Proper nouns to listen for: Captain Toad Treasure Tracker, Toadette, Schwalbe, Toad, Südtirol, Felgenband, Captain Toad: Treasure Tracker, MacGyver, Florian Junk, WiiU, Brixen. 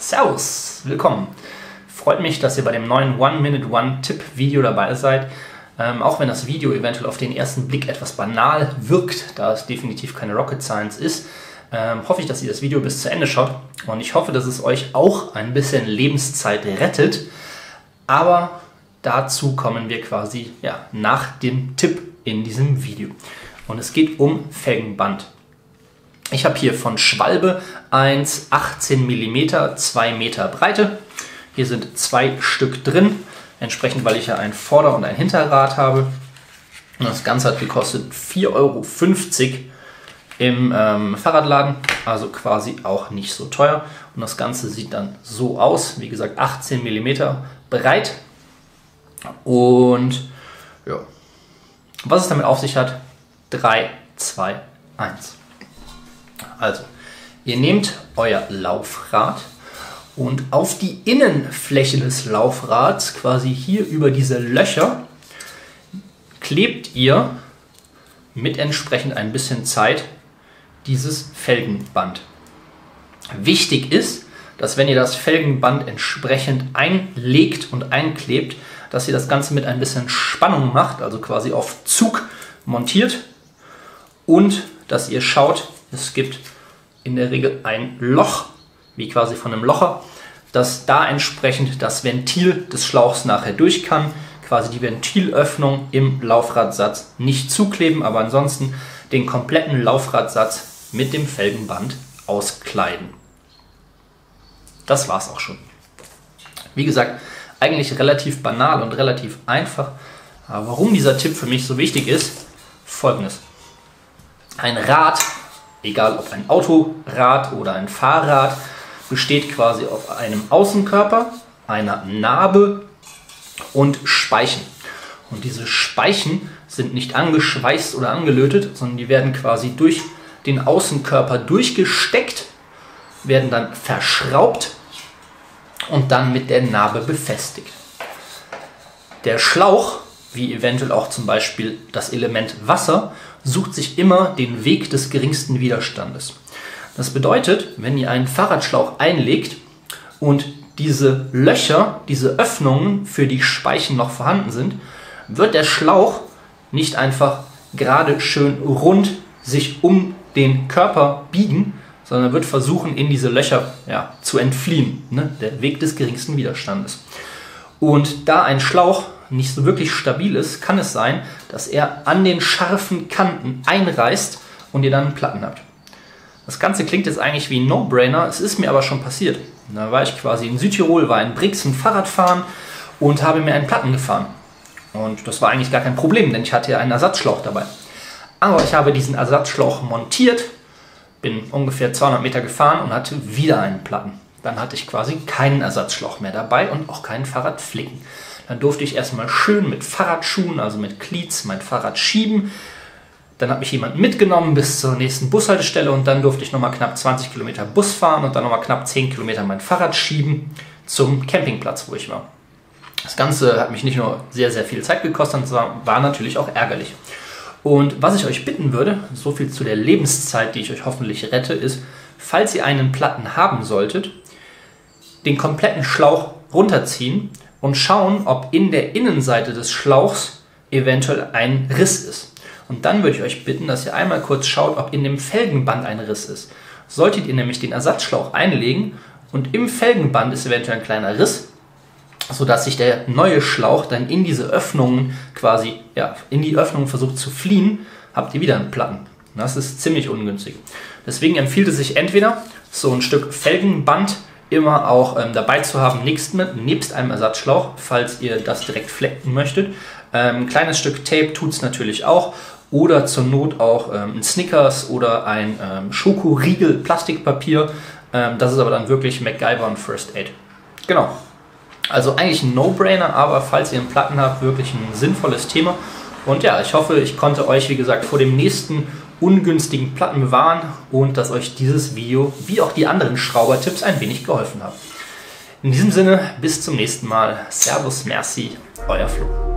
Servus, willkommen. Freut mich, dass ihr bei dem neuen One-Minute-One-Tipp-Video dabei seid. Auch wenn das Video eventuell auf den ersten Blick etwas banal wirkt, da es definitiv keine Rocket Science ist, hoffe ich, dass ihr das Video bis zu Ende schaut. Und ich hoffe, dass es euch auch ein bisschen Lebenszeit rettet. Aber dazu kommen wir quasi nach dem Tipp in diesem Video. Und es geht um Felgenband. Ich habe hier von Schwalbe 1,18 mm, 2 Meter Breite. Hier sind 2 Stück drin, entsprechend, weil ich ja ein Vorder- und ein Hinterrad habe. Und das Ganze hat gekostet 4,50 Euro im Fahrradladen, also quasi auch nicht so teuer. Und das Ganze sieht dann so aus, wie gesagt 18 mm breit. Und ja, was es damit auf sich hat, 3, 2, 1. Also, ihr nehmt euer Laufrad und auf die Innenfläche des Laufrads, quasi hier über diese Löcher, klebt ihr mit entsprechend ein bisschen Zeit dieses Felgenband. Wichtig ist, dass wenn ihr das Felgenband entsprechend einlegt und einklebt, dass ihr das Ganze mit ein bisschen Spannung macht, also quasi auf Zug montiert und dass ihr schaut, es gibt in der Regel ein Loch, wie quasi von einem Locher, dass da entsprechend das Ventil des Schlauchs nachher durch kann, quasi die Ventilöffnung im Laufradsatz nicht zukleben, aber ansonsten den kompletten Laufradsatz mit dem Felgenband auskleiden. Das war's auch schon. Wie gesagt, eigentlich relativ banal und relativ einfach. Aber warum dieser Tipp für mich so wichtig ist, folgendes. Ein Rad, egal ob ein Autorad oder ein Fahrrad, besteht quasi auf einem Außenkörper, einer Narbe und Speichen. Und diese Speichen sind nicht angeschweißt oder angelötet, sondern die werden quasi durch den Außenkörper durchgesteckt, werden dann verschraubt und dann mit der Narbe befestigt. Der Schlauch, wie eventuell auch zum Beispiel das Element Wasser, sucht sich immer den Weg des geringsten Widerstandes. Das bedeutet, wenn ihr einen Fahrradschlauch einlegt und diese Löcher, diese Öffnungen für die Speichen noch vorhanden sind, wird der Schlauch nicht einfach gerade schön rund sich um den Körper biegen, sondern wird versuchen, in diese Löcher zu entfliehen. Ne? Der Weg des geringsten Widerstandes. Und da ein Schlauch nicht so wirklich stabil ist, kann es sein, dass er an den scharfen Kanten einreißt und ihr dann einen Platten habt. Das Ganze klingt jetzt eigentlich wie ein No-Brainer, es ist mir aber schon passiert. Da war ich quasi in Südtirol, war in Brixen Fahrradfahren und habe mir einen Platten gefahren. Und das war eigentlich gar kein Problem, denn ich hatte ja einen Ersatzschlauch dabei. Aber ich habe diesen Ersatzschlauch montiert, bin ungefähr 200 Meter gefahren und hatte wieder einen Platten. Dann hatte ich quasi keinen Ersatzschlauch mehr dabei und auch keinen Fahrradflicken. Dann durfte ich erstmal schön mit Fahrradschuhen, also mit Cleats, mein Fahrrad schieben. Dann hat mich jemand mitgenommen bis zur nächsten Bushaltestelle und dann durfte ich nochmal knapp 20 Kilometer Bus fahren und dann nochmal knapp 10 Kilometer mein Fahrrad schieben zum Campingplatz, wo ich war. Das Ganze hat mich nicht nur sehr, sehr viel Zeit gekostet, sondern war natürlich auch ärgerlich. Und was ich euch bitten würde, so viel zu der Lebenszeit, die ich euch hoffentlich rette, ist, falls ihr einen Platten haben solltet, den kompletten Schlauch runterziehen und schauen, ob in der Innenseite des Schlauchs eventuell ein Riss ist. Und dann würde ich euch bitten, dass ihr einmal kurz schaut, ob in dem Felgenband ein Riss ist. Solltet ihr nämlich den Ersatzschlauch einlegen und im Felgenband ist eventuell ein kleiner Riss, sodass sich der neue Schlauch dann in diese Öffnungen quasi, in die Öffnung versucht zu fliehen, habt ihr wieder einen Platten. Das ist ziemlich ungünstig. Deswegen empfiehlt es sich entweder, so ein Stück Felgenband immer auch dabei zu haben, nebst einem Ersatzschlauch, falls ihr das direkt flecken möchtet. Ein kleines Stück Tape tut es natürlich auch. Oder zur Not auch ein Snickers oder ein Schokoriegel Plastikpapier. Das ist aber dann wirklich MacGyver und First Aid. Genau. Also eigentlich ein No-Brainer, aber falls ihr einen Platten habt, wirklich ein sinnvolles Thema. Und ja, ich hoffe, ich konnte euch, wie gesagt, vor dem nächsten ungünstigen Platten bewahren und dass euch dieses Video, wie auch die anderen Schraubertipps, ein wenig geholfen haben. In diesem Sinne, bis zum nächsten Mal. Servus, merci, euer Flo.